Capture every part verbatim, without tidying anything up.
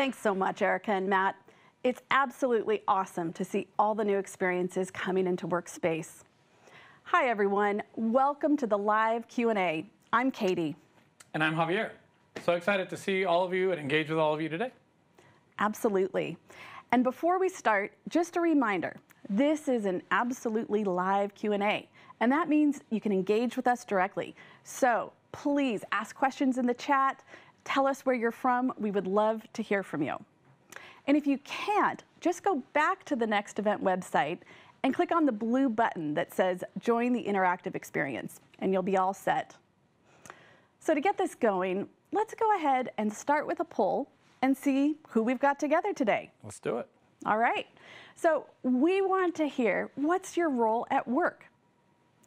Thanks so much, Erika and Matt. It's absolutely awesome to see all the new experiences coming into Workspace. Hi, everyone. Welcome to the live Q and A. I'm Katie. And I'm Javier. So excited to see all of you and engage with all of you today. Absolutely. And before we start, just a reminder, this is an absolutely live Q and A, and that means you can engage with us directly. So please ask questions in the chat. Tell us where you're from. We would love to hear from you. And if you can't, just go back to the Next event website and click on the blue button that says Join the Interactive Experience, and you'll be all set. So to get this going, let's go ahead and start with a poll and see who we've got together today. Let's do it. All right. So we want to hear, what's your role at work?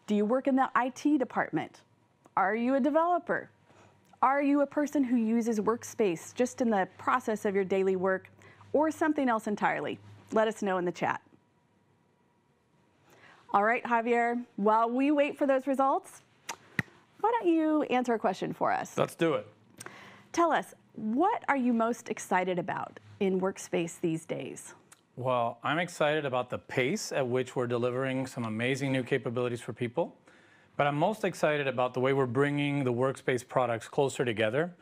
Do you work in the I T department? Are you a developer? Are you a person who uses Workspace just in the process of your daily work, or something else entirely? Let us know in the chat. All right, Javier, while we wait for those results, why don't you answer a question for us? Let's do it. Tell us, what are you most excited about in Workspace these days? Well, I'm excited about the pace at which we're delivering some amazing new capabilities for people. But I'm most excited about the way we're bringing the Workspace products closer together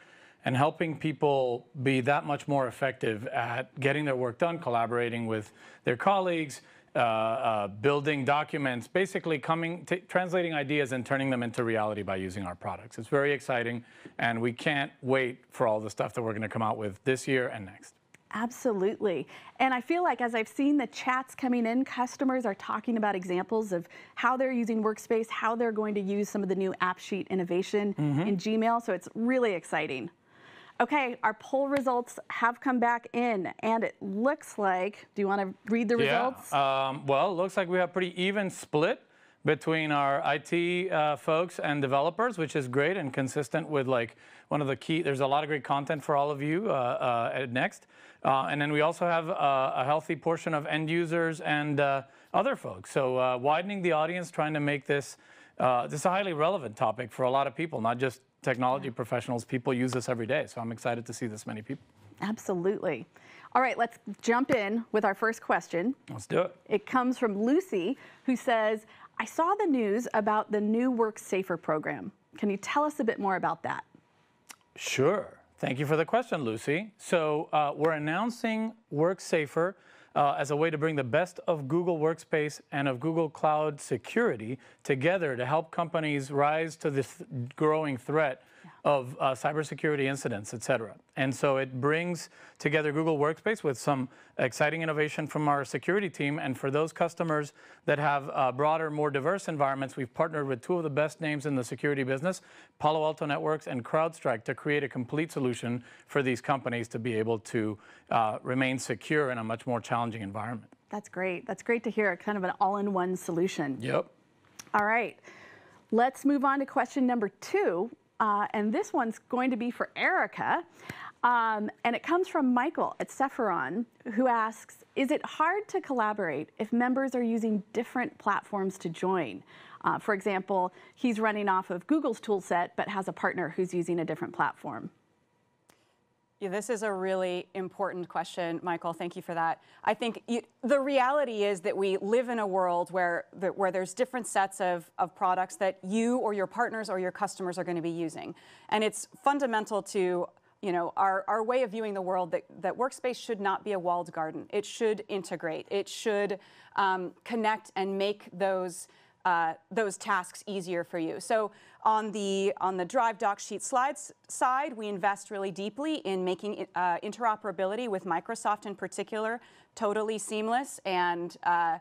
and helping people be that much more effective at getting their work done, collaborating with their colleagues, uh, uh, building documents, basically coming, translating ideas and turning them into reality by using our products. It's very exciting, and we can't wait for all the stuff that we're going to come out with this year and next. Absolutely. And I feel like as I've seen the chats coming in, customers are talking about examples of how they're using Workspace, how they're going to use some of the new app sheet innovation mm-hmm. in Gmail, so it's really exciting. Okay, our poll results have come back in, and it looks like, do you want to read the yeah. results? Um, well, it looks like we have pretty even split between our I T uh, folks and developers, which is great and consistent with like one of the key, there's a lot of great content for all of you uh, uh, at Next. Uh, and then we also have uh, a healthy portion of end users and uh, other folks. So uh, widening the audience, trying to make this, uh, this is a highly relevant topic for a lot of people, not just technology yeah. professionals. People use this every day, so I'm excited to see this many people. Absolutely. All right, let's jump in with our first question. Let's do it. It comes from Lucy, who says, I saw the news about the new WorkSafer program. Can you tell us a bit more about that? Sure. Thank you for the question, Lucy. So uh, we're announcing WorkSafer uh, as a way to bring the best of Google Workspace and of Google Cloud security together to help companies rise to this th growing threat of uh, cybersecurity incidents, et cetera. And so it brings together Google Workspace with some exciting innovation from our security team. And for those customers that have uh, broader, more diverse environments, we've partnered with two of the best names in the security business, Palo Alto Networks and CrowdStrike, to create a complete solution for these companies to be able to uh, remain secure in a much more challenging environment. That's great. That's great to hear. Kind of an all-in-one solution. Yep. All right. Let's move on to question number two. Uh, and this one's going to be for Erika, um, and it comes from Michael at Sephiroth, who asks, is it hard to collaborate if members are using different platforms to join? Uh, for example, he's running off of Google's tool set, but has a partner who's using a different platform. Yeah, this is a really important question, Michael. Thank you for that. I think you, the reality is that we live in a world where, where there's different sets of, of products that you or your partners or your customers are going to be using. And it's fundamental to you know, our, our way of viewing the world that, that Workspace should not be a walled garden. It should integrate. It should um, connect and make those Uh, those tasks easier for you. So on the on the Drive Doc Sheet Slides side, we invest really deeply in making uh, interoperability with Microsoft in particular totally seamless and uh,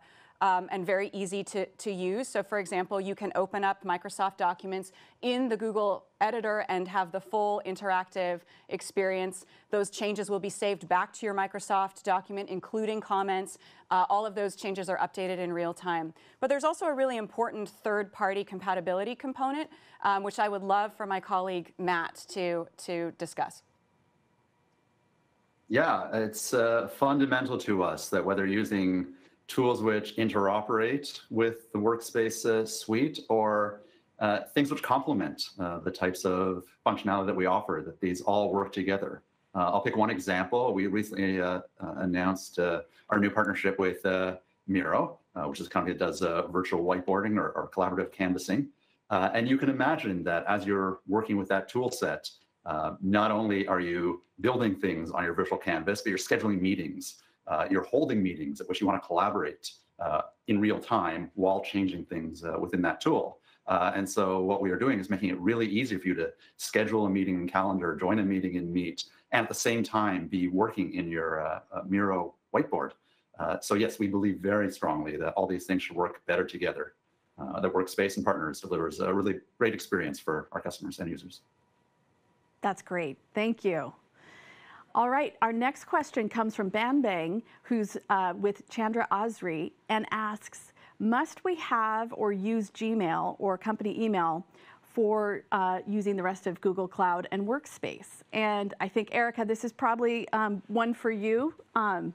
um, and very easy to to use. So for example, you can open up Microsoft documents in the Google editor and have the full interactive experience. Those changes will be saved back to your Microsoft document, including comments. Uh, all of those changes are updated in real time. But there's also a really important third-party compatibility component, um, which I would love for my colleague Matt to, to discuss. Yeah, it's uh, fundamental to us that whether using tools which interoperate with the Workspace uh, suite or Uh, things which complement uh, the types of functionality that we offer, that these all work together. Uh, I'll pick one example. We recently uh, uh, announced uh, our new partnership with uh, Miro, uh, which is a company that does uh, virtual whiteboarding or, or collaborative canvassing. Uh, and you can imagine that as you're working with that tool set, uh, not only are you building things on your virtual canvas, but you're scheduling meetings. Uh, you're holding meetings at which you want to collaborate uh, in real time while changing things uh, within that tool. Uh, and so what we are doing is making it really easy for you to schedule a meeting in Calendar, join a meeting in Meet, and at the same time be working in your uh, uh, Miro whiteboard. Uh, so yes, we believe very strongly that all these things should work better together. Uh, that Workspace and Partners delivers a really great experience for our customers and users. That's great, thank you. All right, our next question comes from Banbang, who's uh, with Chandra Asri, and asks, must we have or use Gmail or company email for uh, using the rest of Google Cloud and Workspace? And I think, Erika, this is probably um, one for you. Um,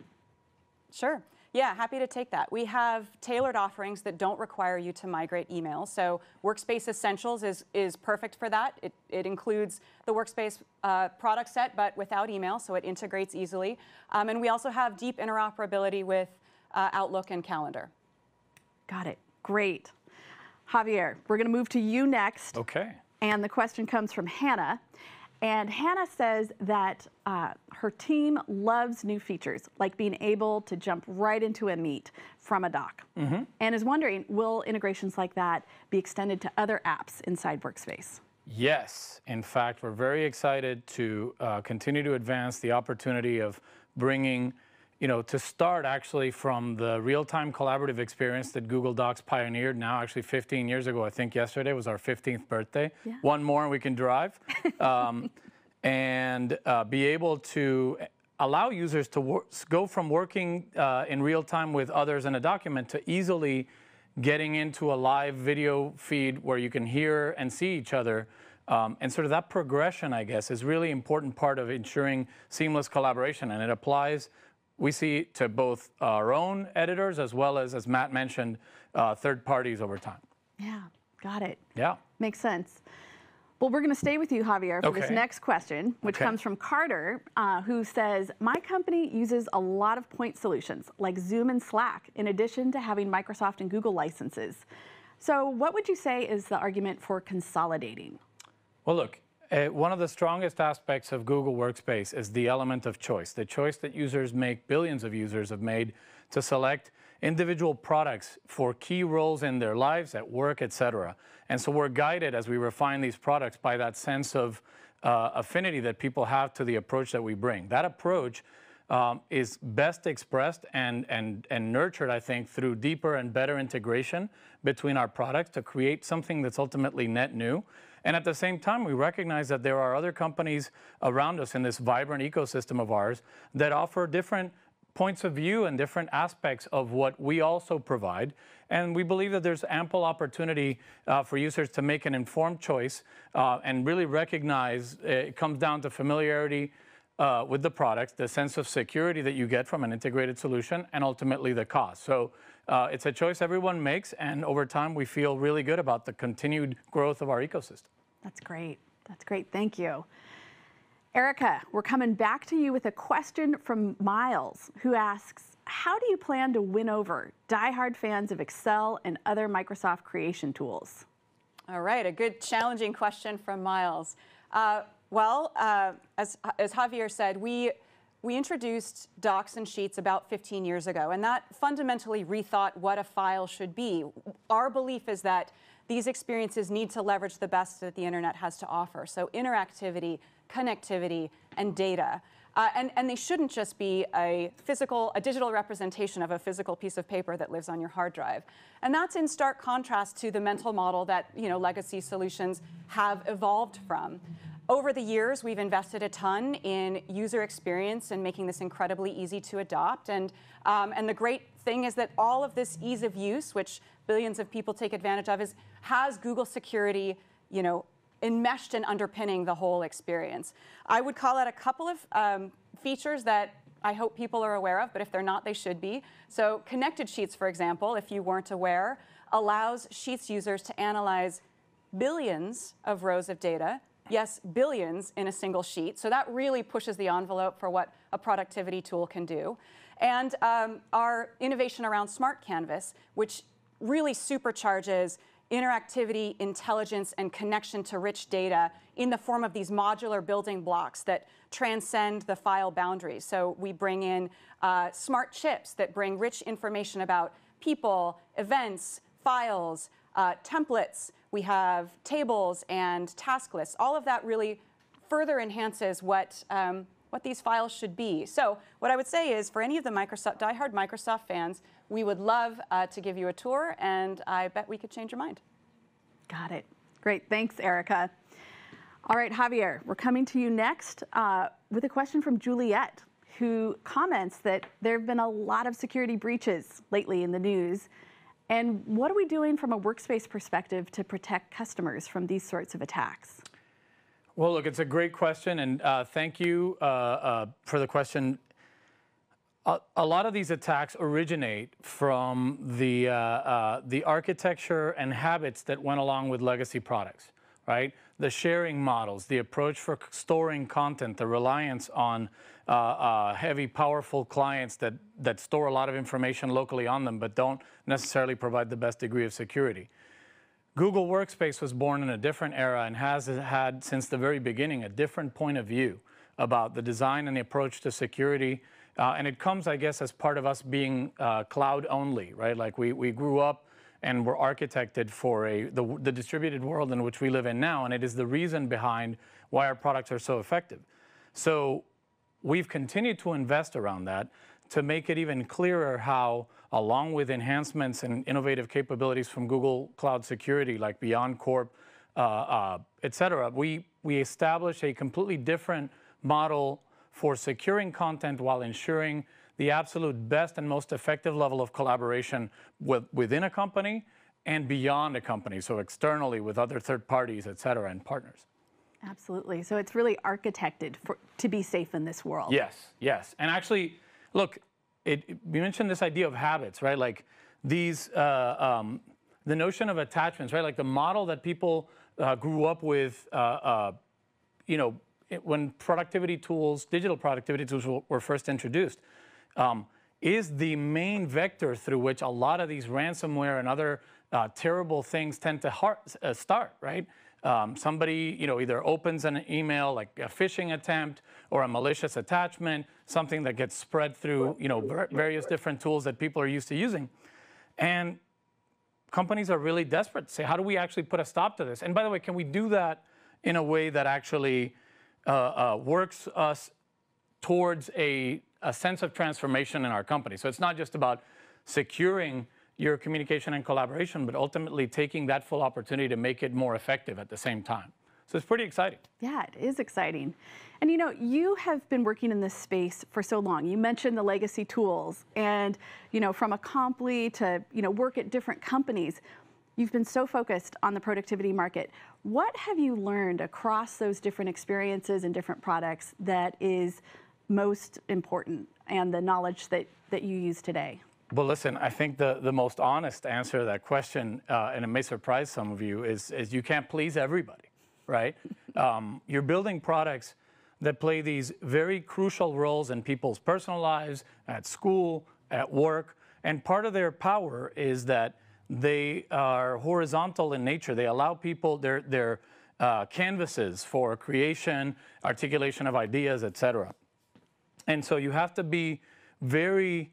sure. Yeah, happy to take that. We have tailored offerings that don't require you to migrate email. So Workspace Essentials is, is perfect for that. It, it includes the Workspace uh, product set, but without email, so it integrates easily. Um, and we also have deep interoperability with uh, Outlook and Calendar. Got it. Great. Javier, we're going to move to you next. Okay. And the question comes from Hannah. And Hannah says that uh, her team loves new features, like being able to jump right into a meet from a doc, mm-hmm. and is wondering, will integrations like that be extended to other apps inside Workspace? Yes. In fact, we're very excited to uh, continue to advance the opportunity of bringing, you know, to start actually from the real-time collaborative experience that Google Docs pioneered now actually fifteen years ago. I think yesterday was our fifteenth birthday. Yeah. One more and we can drive. um, and uh, be able to allow users to wor go from working uh, in real time with others in a document to easily getting into a live video feed where you can hear and see each other. Um, and sort of that progression, I guess, is really important part of ensuring seamless collaboration, and it applies we see to both our own editors as well as, as Matt mentioned, uh, third parties over time. Yeah, got it. Yeah. Makes sense. Well, we're going to stay with you, Javier, for okay. this next question, which okay. comes from Carter, uh, who says, my company uses a lot of point solutions like Zoom and Slack, in addition to having Microsoft and Google licenses. So what would you say is the argument for consolidating? Well, look. Uh, one of the strongest aspects of Google Workspace is the element of choice, the choice that users make, billions of users have made, to select individual products for key roles in their lives, at work, et cetera. And so we're guided as we refine these products by that sense of uh, affinity that people have to the approach that we bring. That approach um, is best expressed and, and, and nurtured, I think, through deeper and better integration between our products to create something that's ultimately net new. And at the same time, we recognize that there are other companies around us in this vibrant ecosystem of ours that offer different points of view and different aspects of what we also provide. And we believe that there's ample opportunity uh, for users to make an informed choice uh, and really recognize it comes down to familiarity uh, with the products, the sense of security that you get from an integrated solution, and ultimately the cost. So. Uh, it's a choice everyone makes, and over time we feel really good about the continued growth of our ecosystem. That's great. That's great. Thank you. Erika, we're coming back to you with a question from Miles, who asks, how do you plan to win over diehard fans of Excel and other Microsoft creation tools? All right, a good challenging question from Miles. Uh, well, uh, as, as Javier said, we We introduced Docs and Sheets about fifteen years ago, and that fundamentally rethought what a file should be. Our belief is that these experiences need to leverage the best that the internet has to offer. So interactivity, connectivity, and data. Uh, and, and they shouldn't just be a physical, a digital representation of a physical piece of paper that lives on your hard drive. And that's in stark contrast to the mental model that, you know, legacy solutions have evolved from. Over the years, we've invested a ton in user experience and making this incredibly easy to adopt. And, um, and the great thing is that all of this ease of use, which billions of people take advantage of, is, has Google security, you know, enmeshed and underpinning the whole experience. I would call out a couple of um, features that I hope people are aware of, but if they're not, they should be. So Connected Sheets, for example, if you weren't aware, allows Sheets users to analyze billions of rows of data yes, billions in a single sheet. So that really pushes the envelope for what a productivity tool can do. And um, our innovation around Smart Canvas, which really supercharges interactivity, intelligence, and connection to rich data in the form of these modular building blocks that transcend the file boundaries. So we bring in uh, smart chips that bring rich information about people, events, files, uh, templates. We have tables and task lists. All of that really further enhances what, um, what these files should be. So what I would say is, for any of the Microsoft, diehard Microsoft fans, we would love uh, to give you a tour, and I bet we could change your mind. Got it. Great. Thanks, Erika. All right, Javier, we're coming to you next uh, with a question from Juliet, who comments that there have been a lot of security breaches lately in the news. And what are we doing from a workspace perspective to protect customers from these sorts of attacks? Well, look, it's a great question, and uh, thank you uh, uh, for the question. A, a lot of these attacks originate from the, uh, uh, the architecture and habits that went along with legacy products, right? The sharing models, the approach for storing content, the reliance on uh, uh, heavy, powerful clients that, that store a lot of information locally on them but don't necessarily provide the best degree of security. Google Workspace was born in a different era and has had, since the very beginning, a different point of view about the design and the approach to security. Uh, and it comes, I guess, as part of us being uh, cloud only, right? Like we, we grew up and were architected for a, the, the distributed world in which we live in now, and it is the reason behind why our products are so effective. So we've continued to invest around that to make it even clearer how, along with enhancements and innovative capabilities from Google Cloud Security, like BeyondCorp, uh, uh, et cetera, we, we establish a completely different model for securing content while ensuring the absolute best and most effective level of collaboration with, within a company and beyond a company, so externally with other third parties, et cetera, and partners. Absolutely. So it's really architected for, to be safe in this world. Yes, yes. And actually, look, it, it, you mentioned this idea of habits, right? Like these, uh, um, the notion of attachments, right? Like the model that people uh, grew up with, uh, uh, you know, It, when productivity tools, digital productivity tools were first introduced, um, is the main vector through which a lot of these ransomware and other uh, terrible things tend to heart, uh, start, right? Um, somebody, you know, either opens an email, like a phishing attempt or a malicious attachment, something that gets spread through, you know, ver- various different tools that people are used to using. And companies are really desperate to say, how do we actually put a stop to this? And by the way, can we do that in a way that actually Uh, uh, works us towards a, a sense of transformation in our company. So it's not just about securing your communication and collaboration, but ultimately taking that full opportunity to make it more effective at the same time. So it's pretty exciting. Yeah, it is exciting. And you know, you have been working in this space for so long. You mentioned the legacy tools and, you know, from Accompli to, you know, work at different companies. You've been so focused on the productivity market. What have you learned across those different experiences and different products that is most important and the knowledge that, that you use today? Well, listen, I think the, the most honest answer to that question, uh, and it may surprise some of you, is, is you can't please everybody, right? um, you're building products that play these very crucial roles in people's personal lives, at school, at work, and part of their power is that they are horizontal in nature. They allow people their, their uh, canvases for creation, articulation of ideas, et cetera. And so you have to be very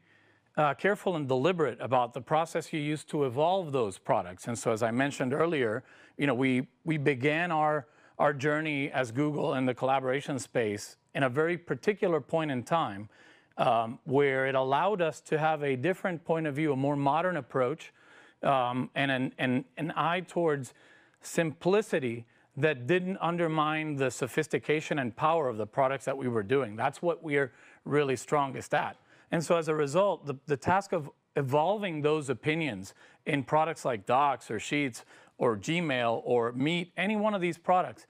uh, careful and deliberate about the process you use to evolve those products. And so as I mentioned earlier, you know, we, we began our, our journey as Google in the collaboration space in a very particular point in time um, where it allowed us to have a different point of view, a more modern approach, Um, and an, an, an eye towards simplicity that didn't undermine the sophistication and power of the products that we were doing. That's what we're really strongest at. And so as a result, the, the task of evolving those opinions in products like Docs or Sheets or Gmail or Meet, any one of these products,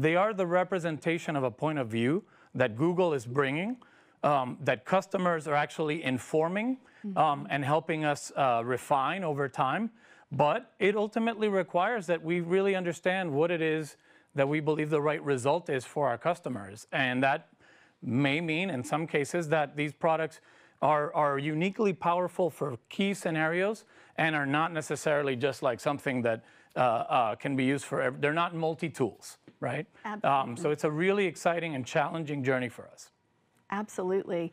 they are the representation of a point of view that Google is bringing, um, that customers are actually informing, Um, and helping us uh, refine over time. But it ultimately requires that we really understand what it is that we believe the right result is for our customers. And that may mean, in some cases, that these products are, are uniquely powerful for key scenarios and are not necessarily just like something that uh, uh, can be used for every, they're not multi-tools, right? Um, so it's a really exciting and challenging journey for us. Absolutely.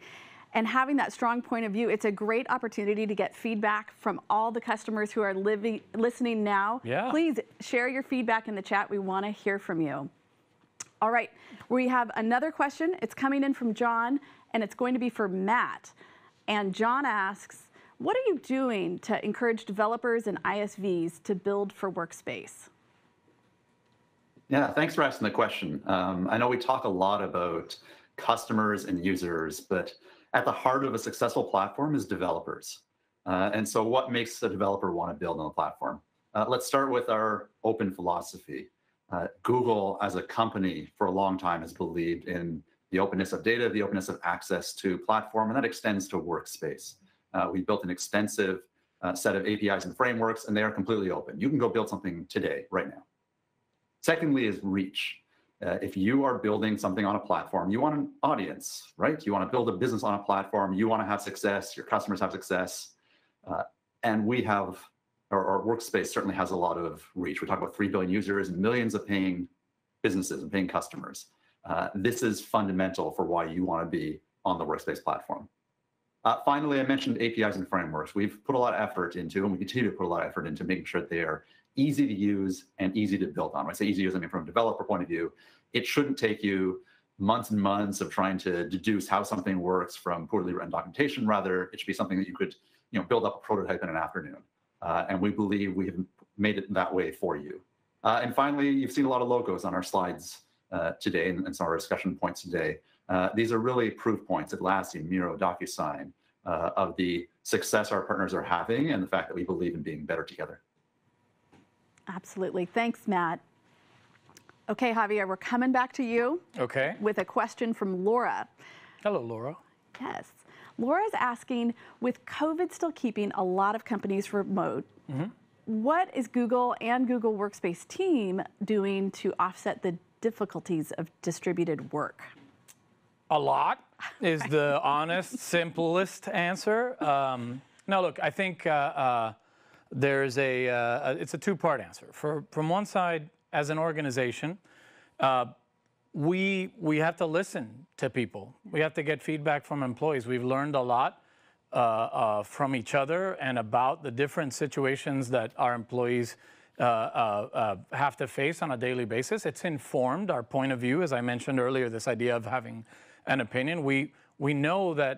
And having that strong point of view, it's a great opportunity to get feedback from all the customers who are living, listening now. Yeah. Please share your feedback in the chat. We want to hear from you. All right, we have another question. It's coming in from John, and it's going to be for Matt. And John asks, what are you doing to encourage developers and I S Vs to build for Workspace? Yeah, thanks for asking the question. Um, I know we talk a lot about customers and users, but at the heart of a successful platform is developers. Uh, and so what makes a developer want to build on the platform? Uh, let's start with our open philosophy. Uh, Google as a company for a long time has believed in the openness of data, the openness of access to platform, and that extends to Workspace. Uh, we built an extensive uh, set of A P Is and frameworks, and they are completely open. You can go build something today, right now. Secondly is reach. Uh, if you are building something on a platform, you want an audience, right? You want to build a business on a platform. You want to have success. Your customers have success. Uh, and we have, or, or Workspace certainly has a lot of reach. We talk about three billion users and millions of paying businesses and paying customers. Uh, this is fundamental for why you want to be on the Workspace platform. Uh, finally, I mentioned A P Is and frameworks. We've put a lot of effort into, and we continue to put a lot of effort into making sure they are easy to use and easy to build on. When I say easy to use, I mean from a developer point of view, it shouldn't take you months and months of trying to deduce how something works from poorly written documentation. Rather, it should be something that you could, you know, build up a prototype in an afternoon. Uh, and we believe we have made it that way for you. Uh, and finally, you've seen a lot of logos on our slides uh, today and, and some of our discussion points today. Uh, these are really proof points, Atlassian, Miro, DocuSign, uh, of the success our partners are having and the fact that we believe in being better together. Absolutely. Thanks, Matt. Okay, Javier, we're coming back to you. Okay. With a question from Laura. Hello, Laura. Yes. Laura's asking, with COVID still keeping a lot of companies remote, mm-hmm. what is Google and Google Workspace team doing to offset the difficulties of distributed work? A lot is the honest, simplest answer. Um, now, look, I think... Uh, uh, There's a, uh, it's a two-part answer. For, from one side, as an organization, uh, we, we have to listen to people. We have to get feedback from employees. We've learned a lot uh, uh, from each other and about the different situations that our employees uh, uh, uh, have to face on a daily basis. It's informed our point of view, as I mentioned earlier, this idea of having an opinion. We, we know that,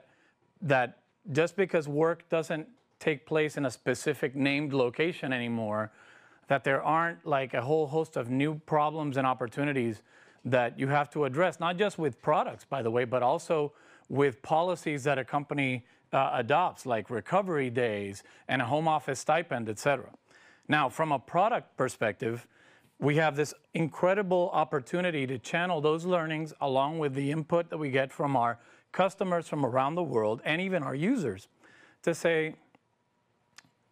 that just because work doesn't take place in a specific named location anymore, that there aren't like a whole host of new problems and opportunities that you have to address, not just with products, by the way, but also with policies that a company uh, adopts, like recovery days and a home office stipend, et cetera. Now, from a product perspective, we have this incredible opportunity to channel those learnings along with the input that we get from our customers from around the world and even our users to say,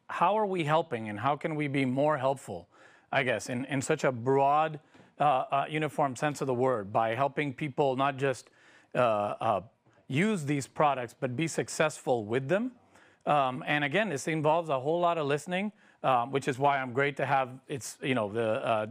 how are we helping and how can we be more helpful, I guess, in, in such a broad, uh, uh, uniform sense of the word, by helping people not just uh, uh, use these products, but be successful with them. Um, and again, this involves a whole lot of listening, uh, which is why I'm great to have it's, you know, the uh,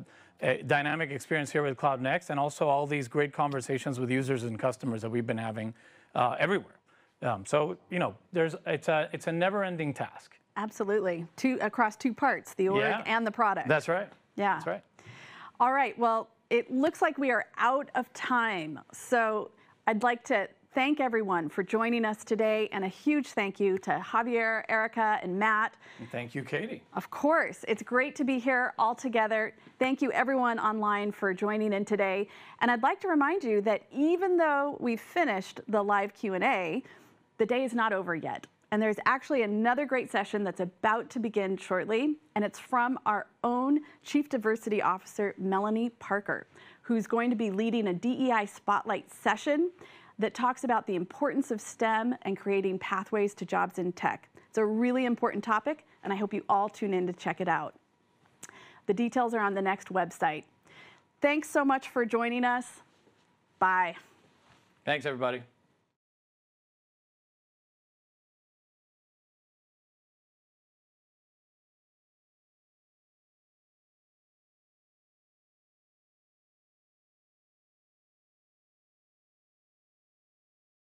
dynamic experience here with Cloud Next and also all these great conversations with users and customers that we've been having uh, everywhere. Um, so, you know, there's, it's a, it's a never-ending task. Absolutely. Two, across two parts, the org yeah. and the product. That's right. Yeah. That's right. All right. Well, it looks like we are out of time. So I'd like to thank everyone for joining us today, and a huge thank you to Javier, Erika, and Matt. And thank you, Katie. Of course. It's great to be here all together. Thank you, everyone online, for joining in today. And I'd like to remind you that even though we've finished the live Q and A, the day is not over yet. And there's actually another great session that's about to begin shortly, and it's from our own Chief Diversity Officer, Melanie Parker, who's going to be leading a D E I spotlight session that talks about the importance of STEM and creating pathways to jobs in tech. It's a really important topic, and I hope you all tune in to check it out. The details are on the Next website. Thanks so much for joining us. Bye. Thanks, everybody.